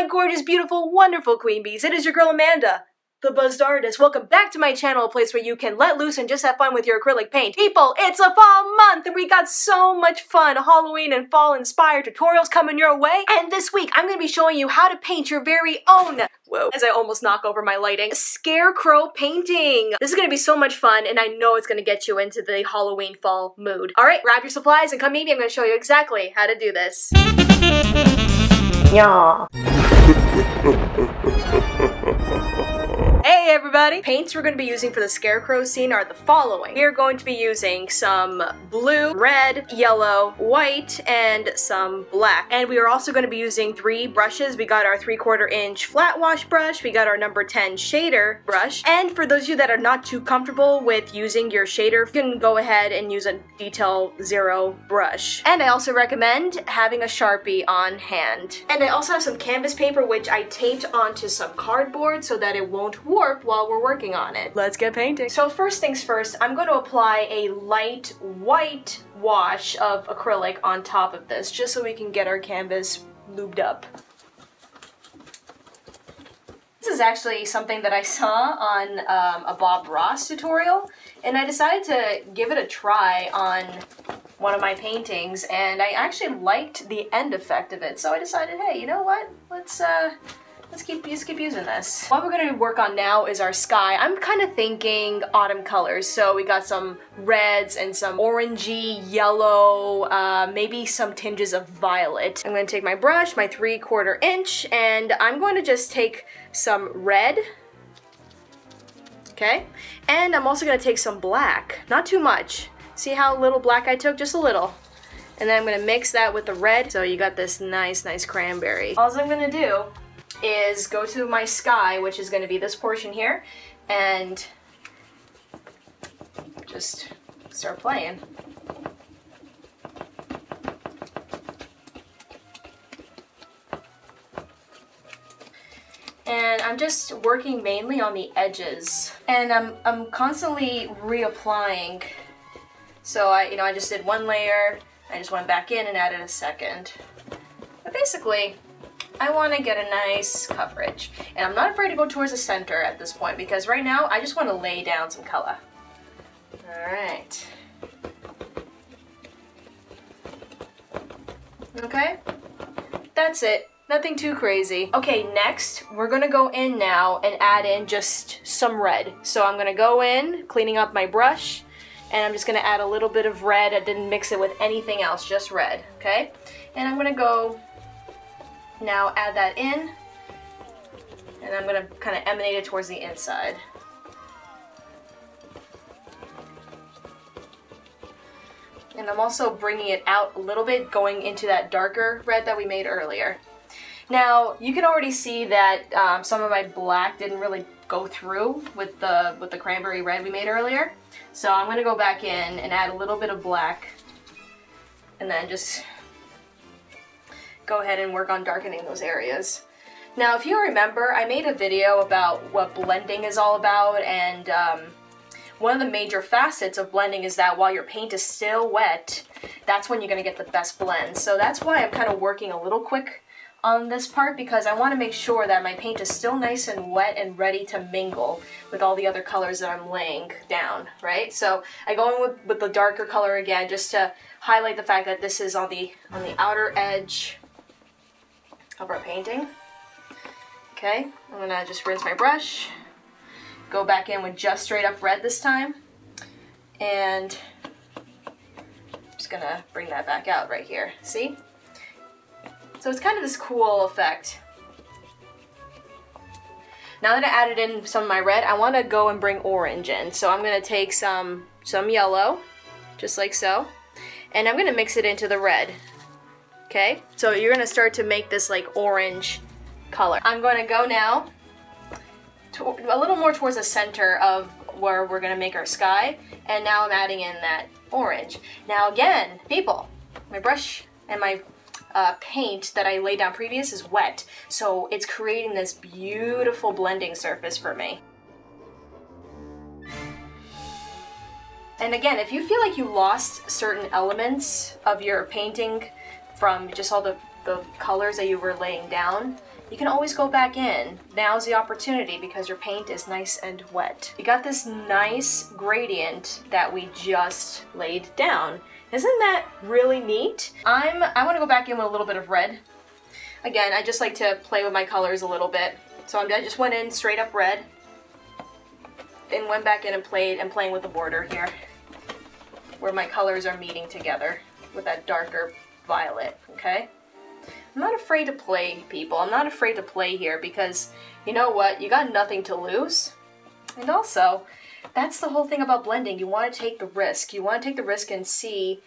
my gorgeous, beautiful, wonderful queen bees. It is your girl Amanda, the Buzzed Artist. Welcome back to my channel, a place where you can let loose and just have fun with your acrylic paint. People, it's a fall month and we got so much fun Halloween and fall inspired tutorials coming your way. And this week I'm going to be showing you how to paint your very own, whoa, as I almost knock over my lighting, scarecrow painting. This is going to be so much fun and I know it's going to get you into the Halloween fall mood. Alright, grab your supplies and come meet me. I'm going to show you exactly how to do this. Yeah. Hey everybody! Paints we're going to be using for the scarecrow scene are the following. We are going to be using some blue, red, yellow, white, and some black. And we are also going to be using three brushes. We got our 3/4 inch flat wash brush, we got our number 10 shader brush, and for those of you that are not too comfortable with using your shader, you can go ahead and use a detail 0 brush. And I also recommend having a Sharpie on hand. And I also have some canvas paper which I taped onto some cardboard so that it won't warp while we're working on it. Let's get painting. So first things first, I'm going to apply a light white wash of acrylic on top of this, just so we can get our canvas lubed up. This is actually something that I saw on a Bob Ross tutorial, and I decided to give it a try on one of my paintings, and I actually liked the end effect of it, so I decided, hey, you know what, let's keep using this. What we're gonna work on now is our sky. I'm kind of thinking autumn colors, so we got some reds and some orangey, yellow, maybe some tinges of violet. I'm gonna take my brush, my 3/4 inch, and I'm going to just take some red, okay? And I'm also gonna take some black, not too much. See how little black I took? Just a little. And then I'm gonna mix that with the red, so you got this nice cranberry. All I'm gonna do is go to my sky, which is gonna be this portion here, and just start playing. And I'm just working mainly on the edges. And I'm constantly reapplying. So I just did one layer, I just went back in and added a second. But basically, I want to get a nice coverage. And I'm not afraid to go towards the center at this point, because right now, I just want to lay down some color. Alright. Okay? That's it. Nothing too crazy. Okay, next, we're gonna go in now and add in just some red. So I'm gonna go in, cleaning up my brush, and I'm just gonna add a little bit of red. I didn't mix it with anything else, just red, okay? And I'm gonna go now add that in, and I'm gonna kinda emanate it towards the inside. And I'm also bringing it out a little bit, going into that darker red that we made earlier. Now, you can already see that some of my black didn't really go through with the cranberry red we made earlier. So I'm gonna go back in and add a little bit of black, and then just go ahead and work on darkening those areas. Now, if you remember, I made a video about what blending is all about, and one of the major facets of blending is that while your paint is still wet, that's when you're gonna get the best blend. So that's why I'm kind of working a little quick on this part, because I want to make sure that my paint is still nice and wet and ready to mingle with all the other colors that I'm laying down, right? So I go in with the darker color again, just to highlight the fact that this is on the outer edge of our painting. Okay, I'm gonna just rinse my brush, go back in with just straight up red this time, and I'm just gonna bring that back out right here, see? So it's kind of this cool effect. Now that I added in some of my red, I want to go and bring orange in. So I'm going to take some yellow, just like so, and I'm going to mix it into the red. Okay? So you're going to start to make this like orange color. I'm going to go now a little more towards the center of where we're going to make our sky, and now I'm adding in that orange. Now again, people, my brush and my paint that I laid down previous is wet, so it's creating this beautiful blending surface for me. And again, if you feel like you lost certain elements of your painting from just all the colors that you were laying down, You can always go back in. Now's the opportunity because your paint is nice and wet. You got this nice gradient that we just laid down. Isn't that really neat? I want to go back in with a little bit of red. Again, I just like to play with my colors a little bit. So I just went in straight up red and went back in and playing with the border here where my colors are meeting together with that darker violet, okay? I'm not afraid to play, people. I'm not afraid to play here because you know what? You got nothing to lose. And also, that's the whole thing about blending. You want to take the risk. You want to take the risk and see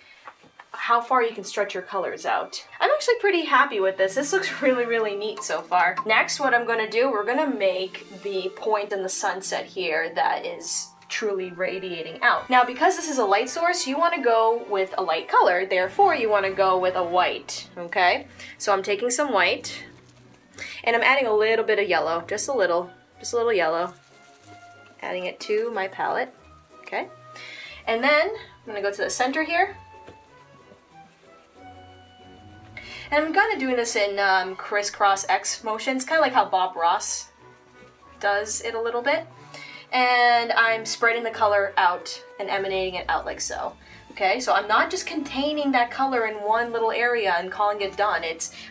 how far you can stretch your colors out. I'm actually pretty happy with this. This looks really, really neat so far. Next, what I'm gonna do, we're gonna make the point in the sunset here that is truly radiating out. Now, because this is a light source, you wanna go with a light color. Therefore, you wanna go with a white, okay? So I'm taking some white and I'm adding a little bit of yellow, just a little yellow. Adding it to my palette, okay? And then I'm gonna go to the center here. And I'm kind of doing this in crisscross X motions, kind of like how Bob Ross does it a little bit. And I'm spreading the color out and emanating it out like so. Okay, so I'm not just containing that color in one little area and calling it done.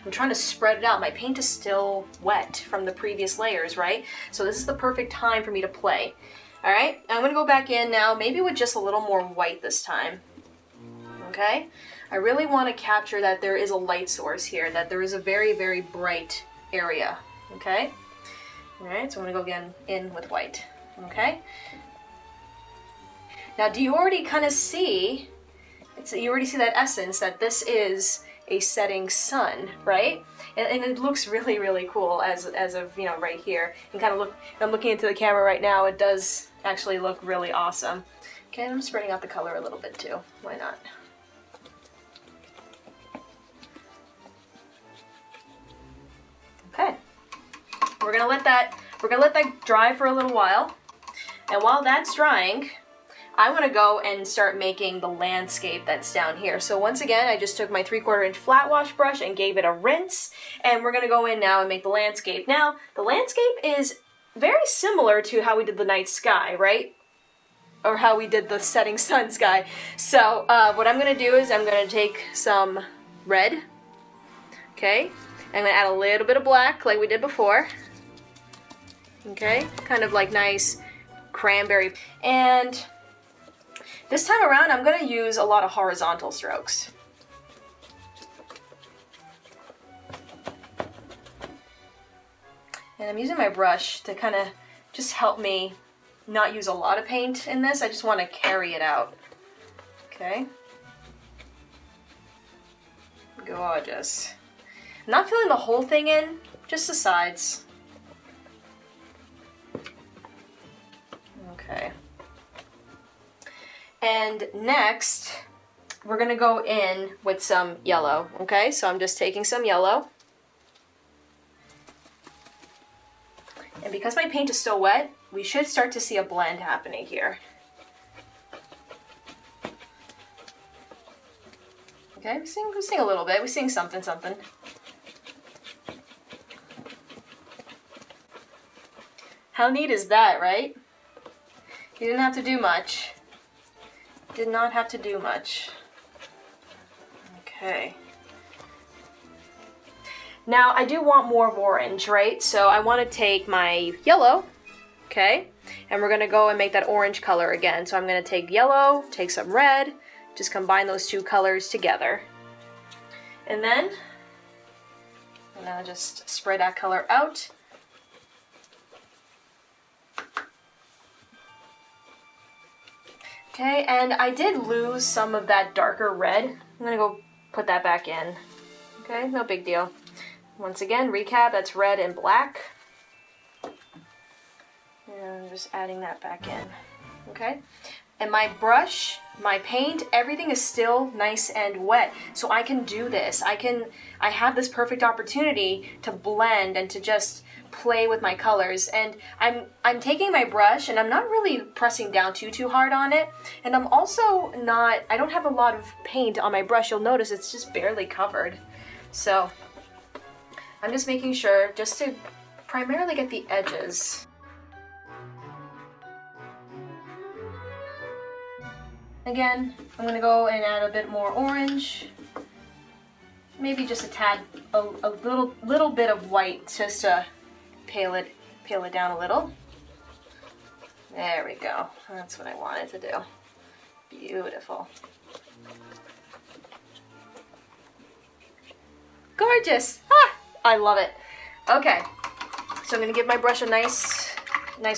I'm trying to spread it out. My paint is still wet from the previous layers, right? So this is the perfect time for me to play. All right, I'm gonna go back in now, maybe with just a little more white this time, okay? I really want to capture that there is a light source here, that there is a very, very bright area, okay? All right, so I'm going to go again in with white, okay? Now, do you already kind of see, you already see that essence that this is a setting sun, right? And it looks really, really cool as of, you know, right here. And kind of look, I'm looking into the camera right now, it does actually look really awesome. Okay, I'm spreading out the color a little bit too, why not? Okay, we're gonna let that dry for a little while, and while that's drying, I want to go and start making the landscape that's down here. So once again, I just took my 3/4 inch flat wash brush and gave it a rinse, and we're gonna go in now and make the landscape. Now, the landscape is very similar to how we did the night sky, right? Or how we did the setting sun sky. So what I'm gonna do is I'm gonna take some red, okay? I'm gonna add a little bit of black like we did before. Okay, kind of like nice cranberry. And this time around, I'm gonna use a lot of horizontal strokes. And I'm using my brush to kind of just help me not use a lot of paint in this. I just wanna carry it out, okay? Gorgeous. I'm not filling the whole thing in, just the sides. Okay. And next, we're gonna go in with some yellow, okay? So I'm just taking some yellow. And because my paint is still wet, we should start to see a blend happening here. Okay, we're seeing a little bit, we're seeing something. How neat is that, right? You didn't have to do much. Did not have to do much. Okay. Now, I do want more orange, right? So I want to take my yellow, okay? And we're going to go and make that orange color again. So I'm going to take yellow, take some red, just combine those two colors together. And then, I'm going to just spread that color out. Okay, and I did lose some of that darker red. I'm gonna go put that back in. Okay, no big deal. Once again, recap, that's red and black. And I'm just adding that back in, okay? And my brush, my paint, everything is still nice and wet. So I can do this. I have this perfect opportunity to blend and to just play with my colors, and I'm taking my brush and I'm not really pressing down too hard on it, and I'm also not, I don't have a lot of paint on my brush. You'll notice it's just barely covered, so I'm just making sure just to primarily get the edges. Again, I'm going to go and add a bit more orange. Maybe just a tad, a little bit of white just to pale it down a little. There we go. That's what I wanted to do. Beautiful. Gorgeous. Ah, I love it. Okay, so I'm gonna give my brush a nice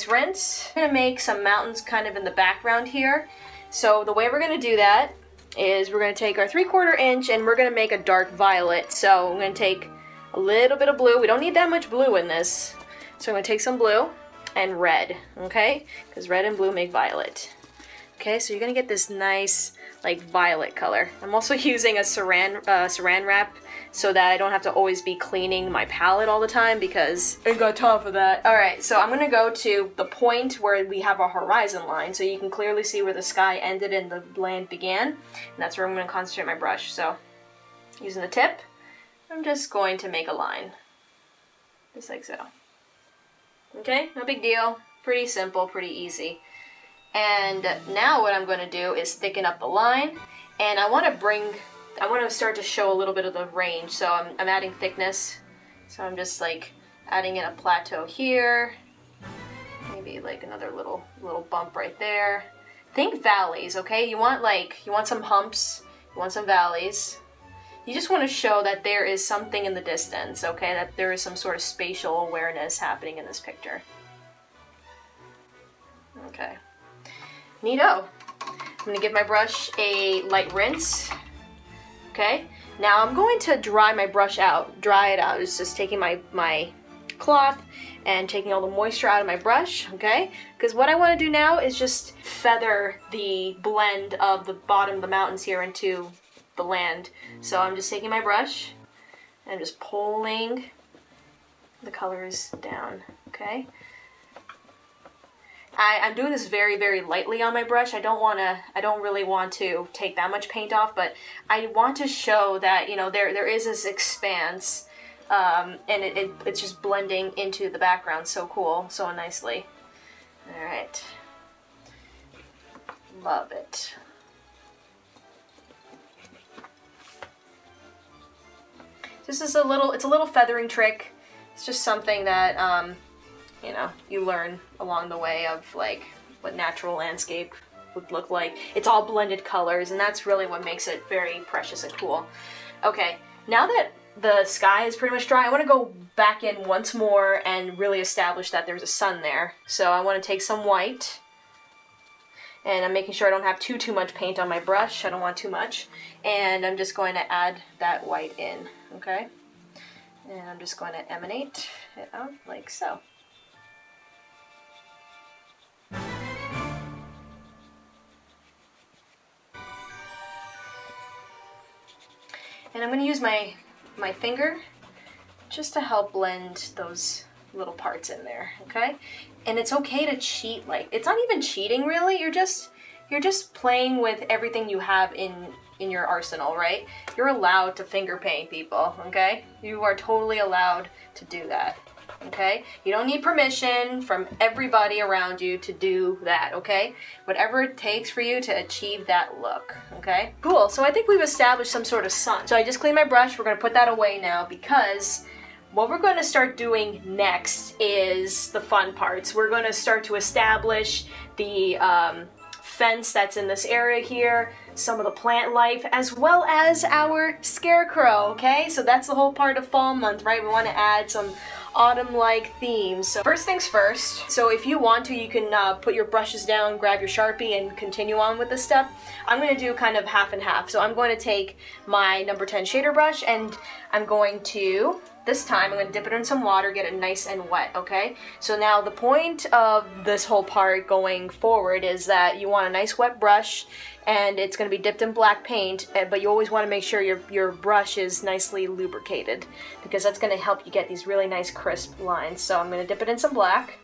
rinse. I'm gonna make some mountains kind of in the background here. So the way we're gonna do that is we're gonna take our 3/4 inch and we're gonna make a dark violet. So I'm gonna take a little bit of blue. We don't need that much blue in this. So I'm gonna take some blue and red, okay? Because red and blue make violet. Okay, so you're gonna get this nice like violet color. I'm also using a saran wrap so that I don't have to always be cleaning my palette all the time because I ain't got time for that. All right, so I'm gonna go to the point where we have a horizon line so you can clearly see where the sky ended and the land began. And that's where I'm gonna concentrate my brush. So using the tip, I'm just going to make a line. Just like so. Okay, no big deal. Pretty simple, pretty easy. And now what I'm gonna do is thicken up the line, and I wanna start to show a little bit of the range, so I'm adding thickness. So I'm just like adding in a plateau here, maybe like another little bump right there. Think valleys, okay? You want some humps, you want some valleys. You just wanna show that there is something in the distance, okay? That there is some sort of spatial awareness happening in this picture. Okay. Neato. I'm gonna give my brush a light rinse. Okay, now I'm going to dry my brush out, dry it out. It's just taking my cloth and taking all the moisture out of my brush, okay? Because what I wanna do now is just feather the blend of the bottom of the mountains here into the land. So I'm just taking my brush and I'm just pulling the colors down, okay? I'm doing this very, very lightly on my brush. I don't really want to take that much paint off, but I want to show that, you know, there is this expanse, and it's just blending into the background so cool, so nicely. All right. Love it. This is it's a little feathering trick. It's just something that, you know, you learn along the way of like what natural landscape would look like. It's all blended colors, and that's really what makes it very precious and cool. Okay, now that the sky is pretty much dry, I want to go back in once more and really establish that there's a sun there. So I want to take some white, and I'm making sure I don't have too much paint on my brush. I don't want too much, and I'm just going to add that white in, okay? And I'm just going to emanate it out like so. And I'm going to use my finger just to help blend those little parts in there, okay? And it's okay to cheat. Like, it's not even cheating really. You're just playing with everything you have in your arsenal, right? You're allowed to finger paint, people, okay? You are totally allowed to do that. Okay? You don't need permission from everybody around you to do that, okay? Whatever it takes for you to achieve that look, okay? Cool, so I think we've established some sort of sun. So I just cleaned my brush, we're gonna put that away now because what we're gonna start doing next is the fun parts. We're gonna start to establish the fence that's in this area here, some of the plant life, as well as our scarecrow, okay? So that's the whole part of fall month, right? We wanna add some autumn-like themes. So first things first, so if you want to, you can put your brushes down, grab your Sharpie, and continue on with this stuff. I'm gonna do kind of half and half. So I'm going to take my number 10 shader brush, and I'm going to, this time, I'm gonna dip it in some water, get it nice and wet, okay? So now the point of this whole part going forward is that you want a nice wet brush, and it's gonna be dipped in black paint, but you always wanna make sure your brush is nicely lubricated because that's gonna help you get these really nice crisp lines. So I'm gonna dip it in some black.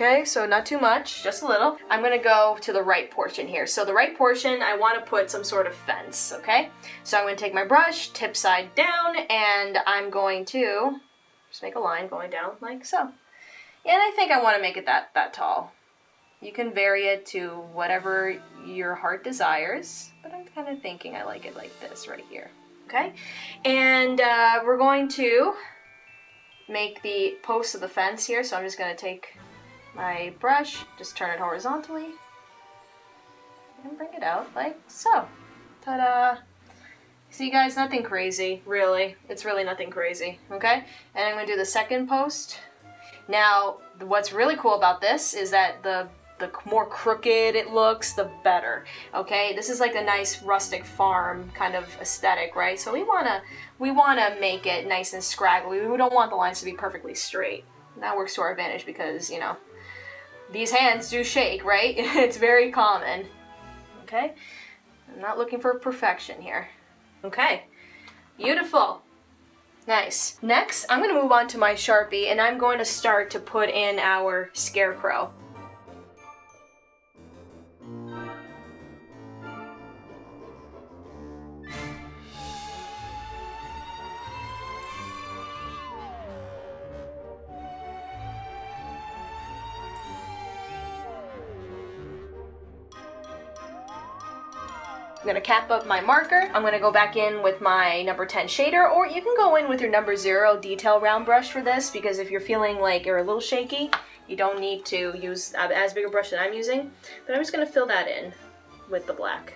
Okay, so not too much, just a little. I'm gonna go to the right portion here. So the right portion, I wanna put some sort of fence, okay? So I'm gonna take my brush, tip side down, and I'm going to just make a line going down like so. And I think I wanna make it that tall. You can vary it to whatever your heart desires, but I'm kinda thinking I like it like this right here, okay? And we're going to make the post of the fence here, so I'm just gonna take my brush, just turn it horizontally and bring it out like so. Ta-da! See guys, nothing crazy, really. It's really nothing crazy, okay? And I'm gonna do the second post. Now, what's really cool about this is that the more crooked it looks, the better, okay? This is like a nice rustic farm kind of aesthetic, right? So we wanna make it nice and scraggly. We don't want the lines to be perfectly straight. That works to our advantage because, you know, these hands do shake, right? It's very common. Okay? I'm not looking for perfection here. Okay. Beautiful. Nice. Next, I'm going to move on to my Sharpie and I'm going to start to put in our scarecrow. I'm gonna cap up my marker. I'm gonna go back in with my number 10 shader, or you can go in with your number 0 detail round brush for this, because if you're feeling like you're a little shaky, you don't need to use as big a brush that I'm using. But I'm just gonna fill that in with the black.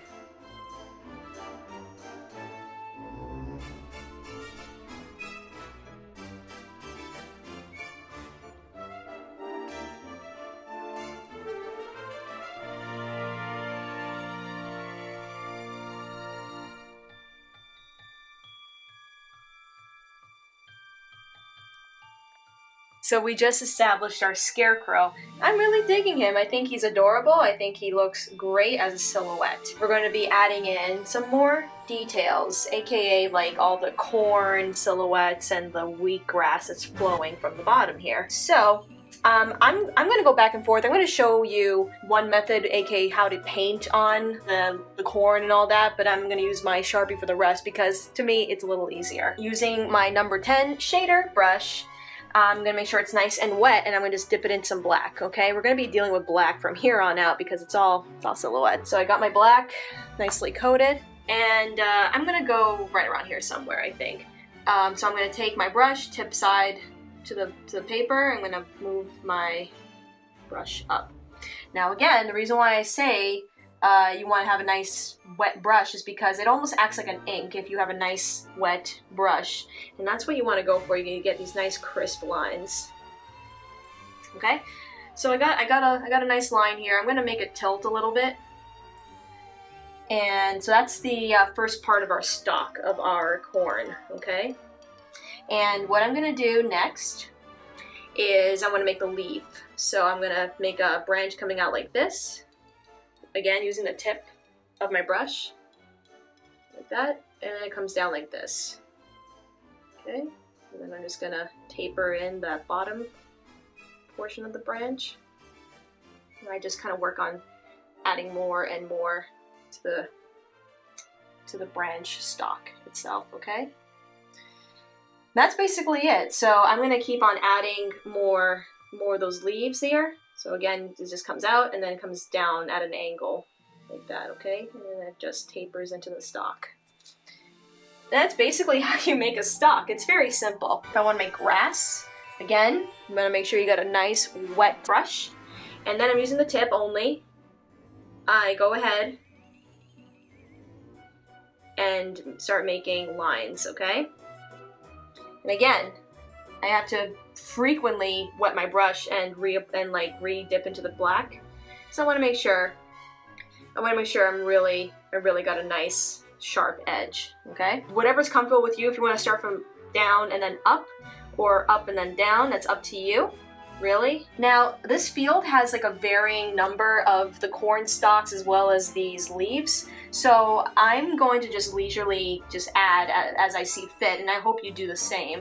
So we just established our scarecrow. I'm really digging him. I think he's adorable. I think he looks great as a silhouette. We're going to be adding in some more details, aka like all the corn silhouettes and the wheatgrass that's flowing from the bottom here. So I'm gonna go back and forth. I'm gonna show you one method, aka how to paint on the corn and all that, but I'm gonna use my Sharpie for the rest because to me it's a little easier. Using my number 10 shader brush, I'm going to make sure it's nice and wet, and I'm going to just dip it in some black, okay? We're going to be dealing with black from here on out because it's all silhouette. So I got my black nicely coated, and I'm going to go right around here somewhere, I think. So I'm going to take my brush, tip side to the paper. I'm going to move my brush up. Now again, the reason why I say you want to have a nice wet brush is because it almost acts like an ink if you have a nice wet brush, and that's what you want to go for. You get these nice crisp lines. Okay, so I got a nice line here. I'm gonna make it tilt a little bit, and so that's the first part of our stalk of our corn. Okay, and what I'm gonna do next is I want to make the leaf. So I'm gonna make a branch coming out like this. Again, using the tip of my brush, like that, and then it comes down like this. Okay, and then I'm just gonna taper in that bottom portion of the branch. And I just kind of work on adding more and more to the branch stalk itself, okay? That's basically it. So I'm gonna keep on adding more of those leaves there. So again, it just comes out and then comes down at an angle like that, okay? And then it just tapers into the stalk. That's basically how you make a stalk. It's very simple. If I want to make grass, again, I'm going to make sure you got a nice wet brush. And then I'm using the tip only. I go ahead and start making lines, okay? And again, I have to frequently wet my brush and re-dip into the black. So I want to make sure I really got a nice sharp edge, okay? Whatever's comfortable with you, if you want to start from down and then up, or up and then down, that's up to you, really. Now, this field has like a varying number of the corn stalks as well as these leaves. So I'm going to just leisurely just add as I see fit, and I hope you do the same.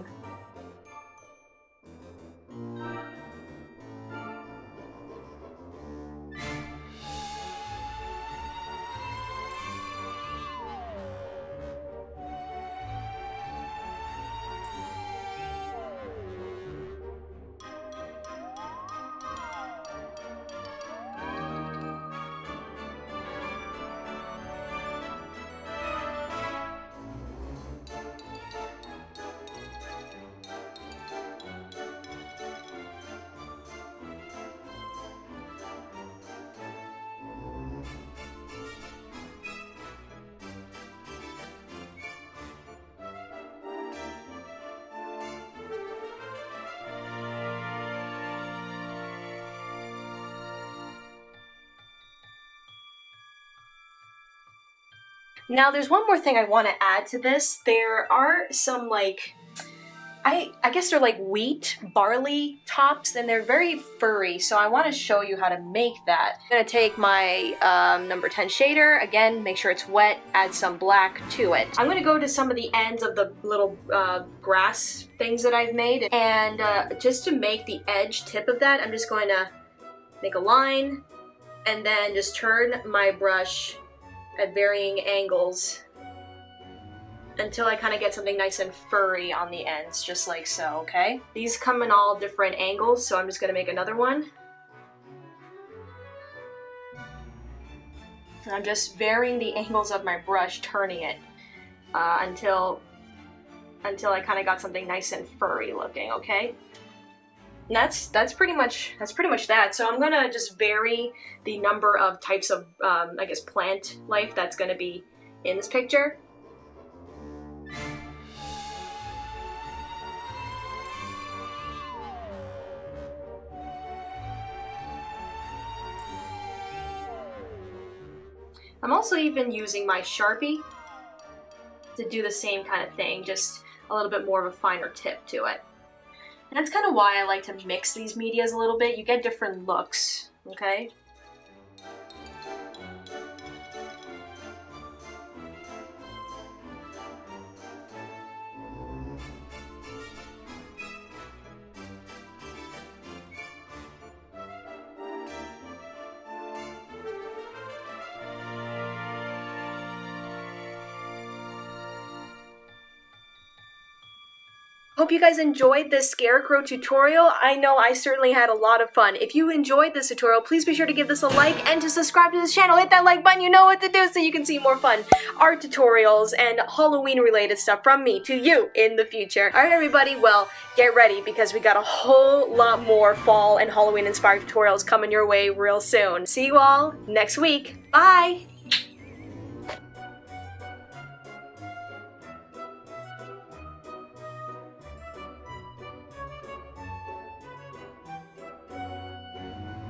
Now there's one more thing I want to add to this. There are some like, I guess they're like wheat, barley tops, and they're very furry, so I want to show you how to make that. I'm going to take my number 10 shader, again, make sure it's wet, add some black to it. I'm going to go to some of the ends of the little grass things that I've made, and just to make the edge tip of that, I'm just going to make a line, and then just turn my brush at varying angles until I kind of get something nice and furry on the ends, just like so, okay? These come in all different angles, so I'm just gonna make another one. And I'm just varying the angles of my brush, turning it until I kind of got something nice and furry looking, okay? And that's pretty much that. So I'm gonna just vary the number of types of I guess plant life that's gonna be in this picture. I'm also even using my Sharpie to do the same kind of thing, just a little bit more of a finer tip to it. And that's kind of why I like to mix these medias a little bit. You get different looks, okay? Hope you guys enjoyed this scarecrow tutorial. I know I certainly had a lot of fun. If you enjoyed this tutorial, please be sure to give this a like and to subscribe to this channel. Hit that like button, you know what to do, so you can see more fun art tutorials and Halloween related stuff from me to you in the future. All right, everybody, well, get ready because we got a whole lot more fall and Halloween inspired tutorials coming your way real soon. See you all next week. Bye.